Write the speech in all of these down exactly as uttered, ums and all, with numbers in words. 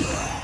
Wow.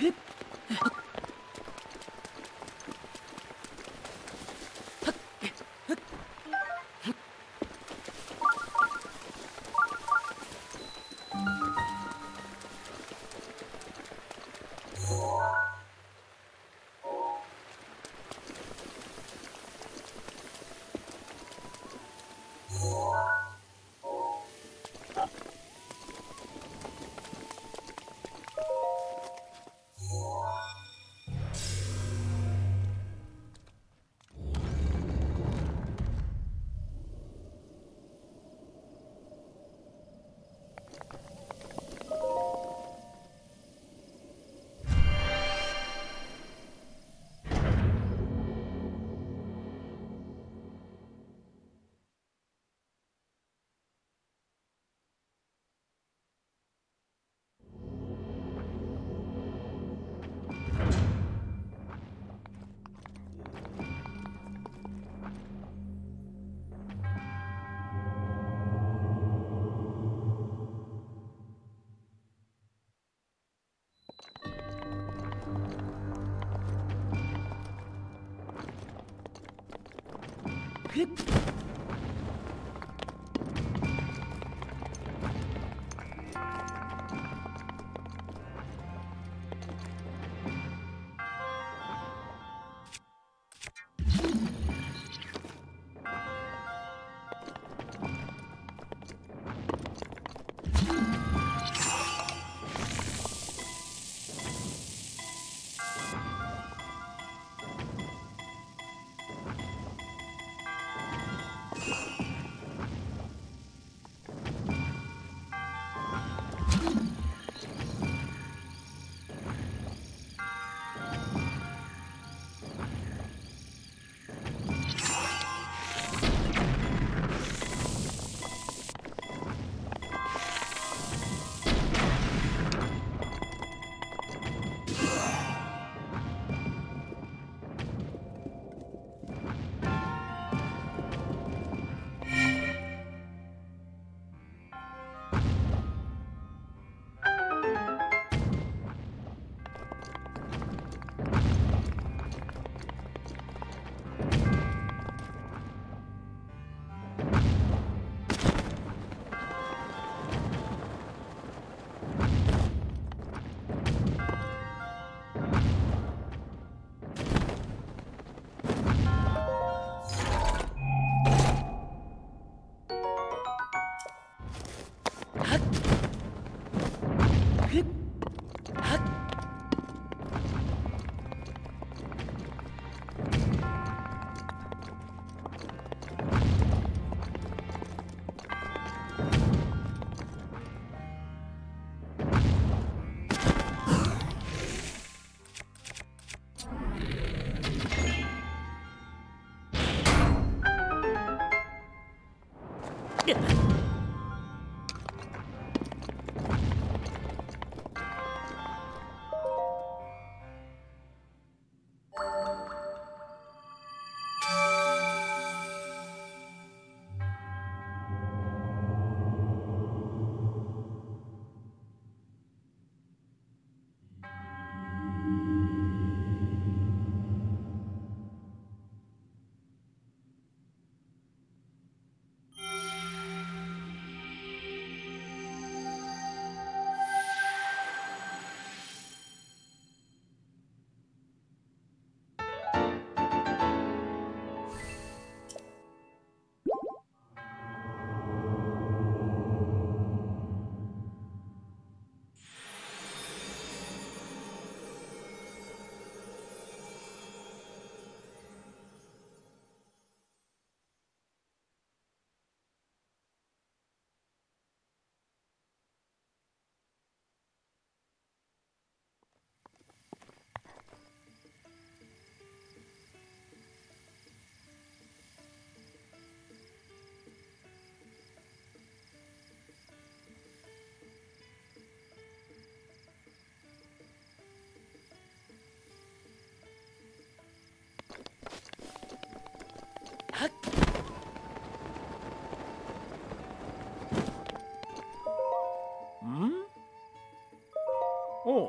嘿。 嗯？哦。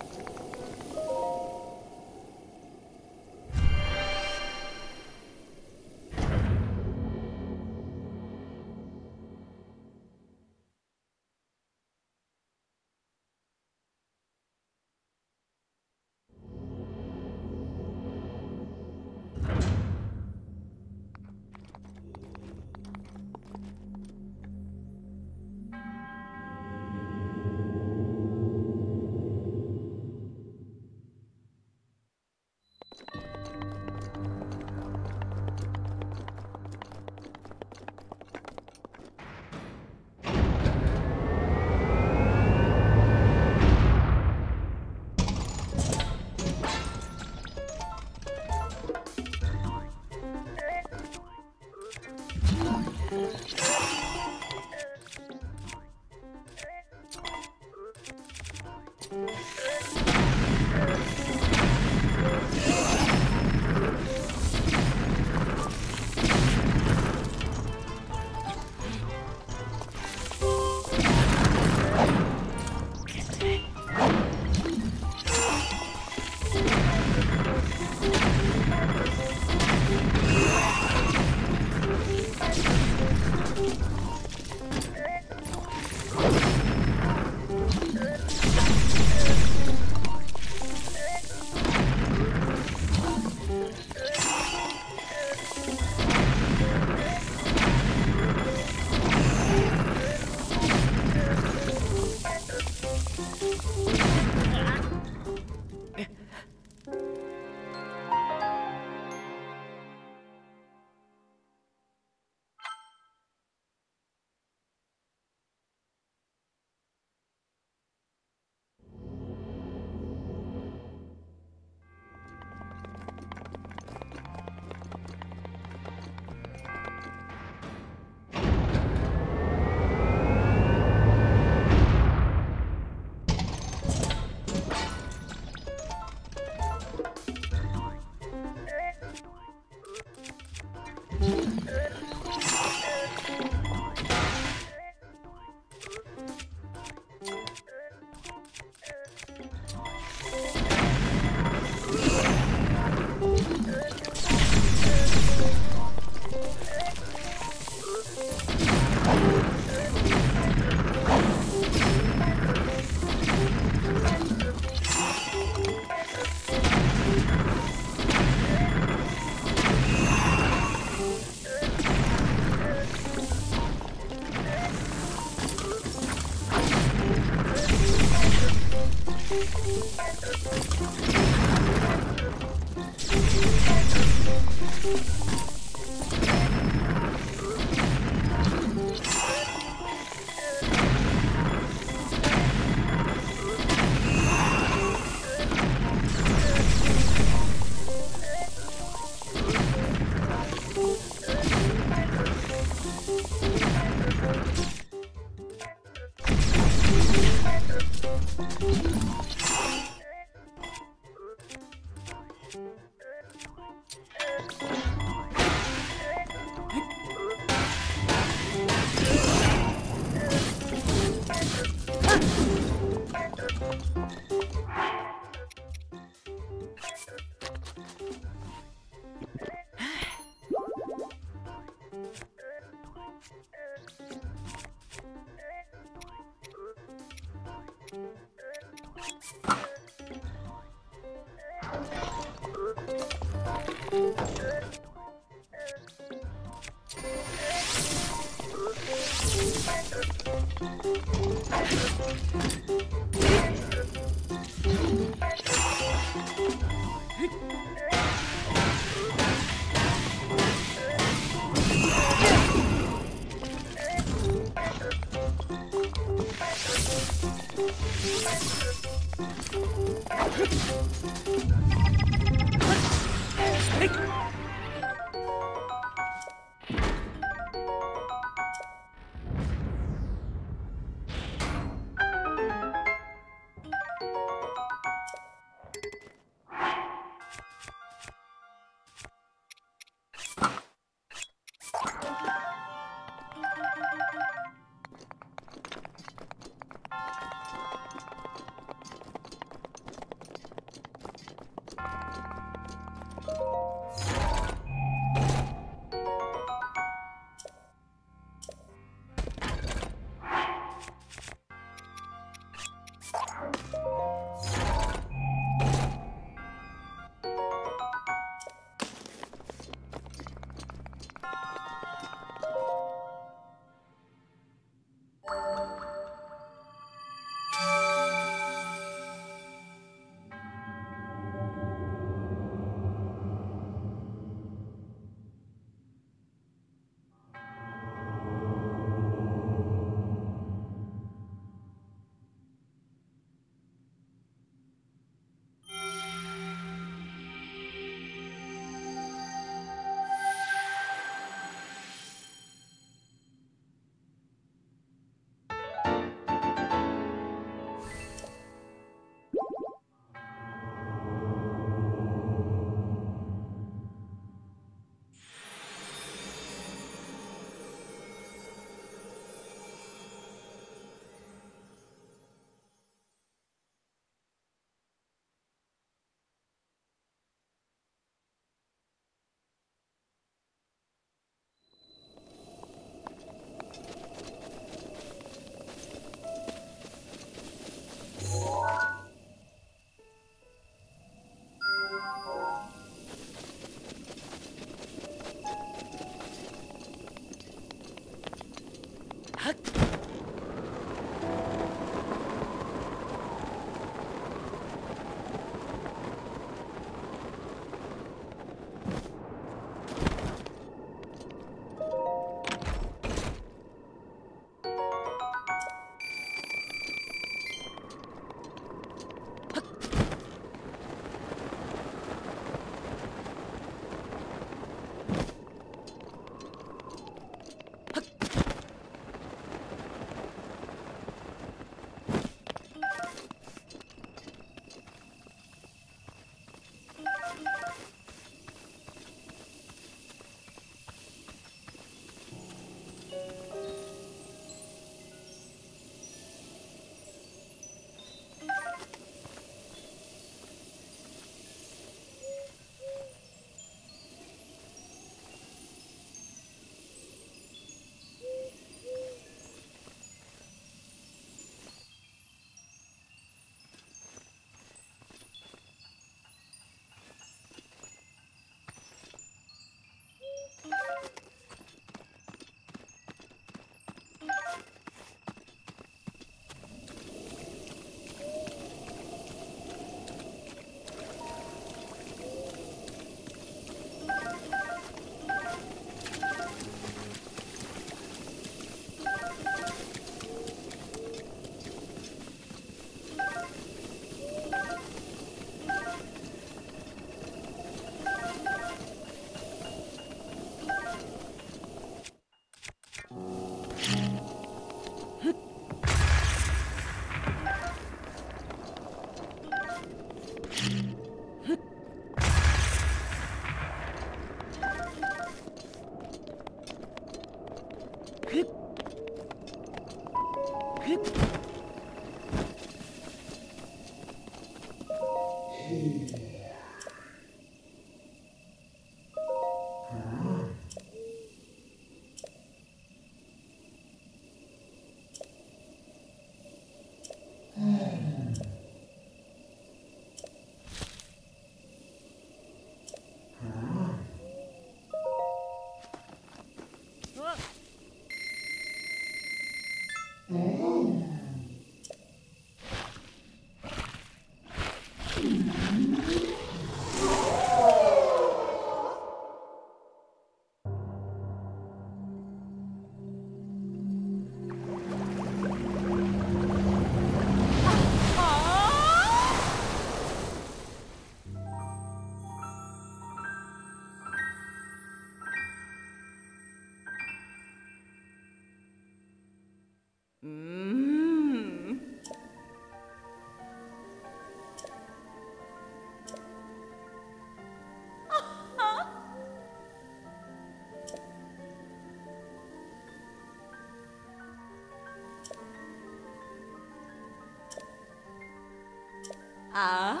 啊！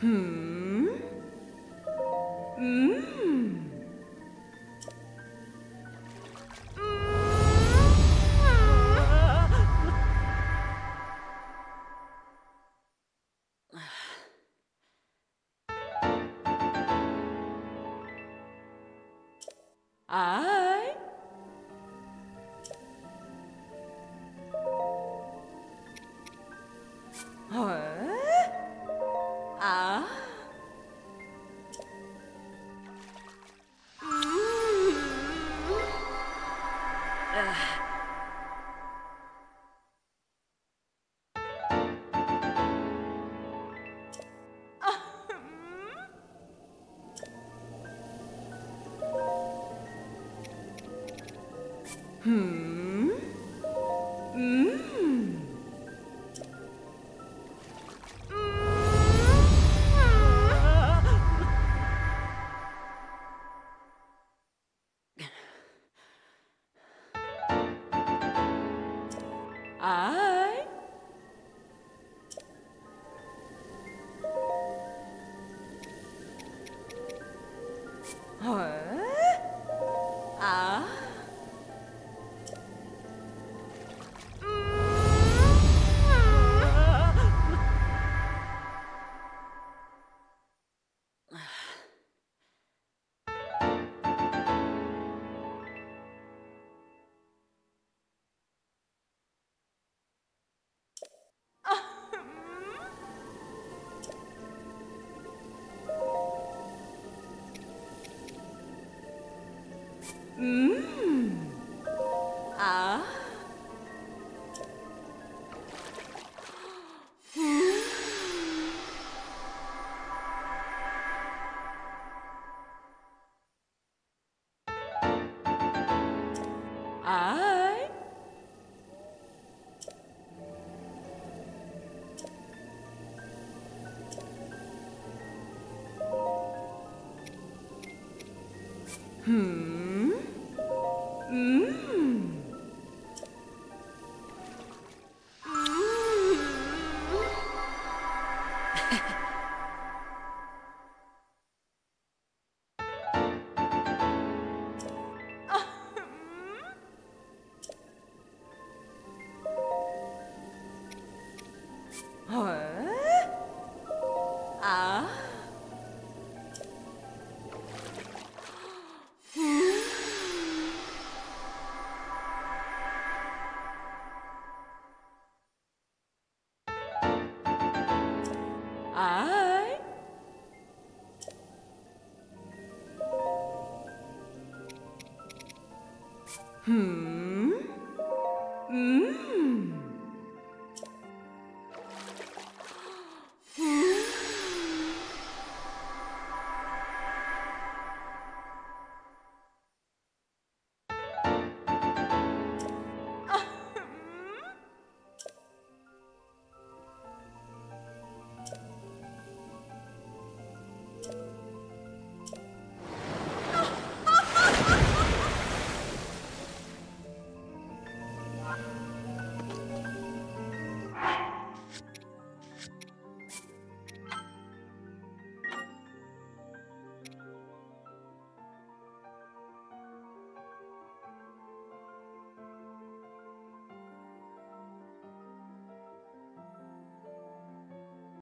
嗯嗯嗯嗯！啊！ 嗯嗯嗯，哎，哎，啊。 嗯，啊，嗯，哎，嗯。 哎，嗯。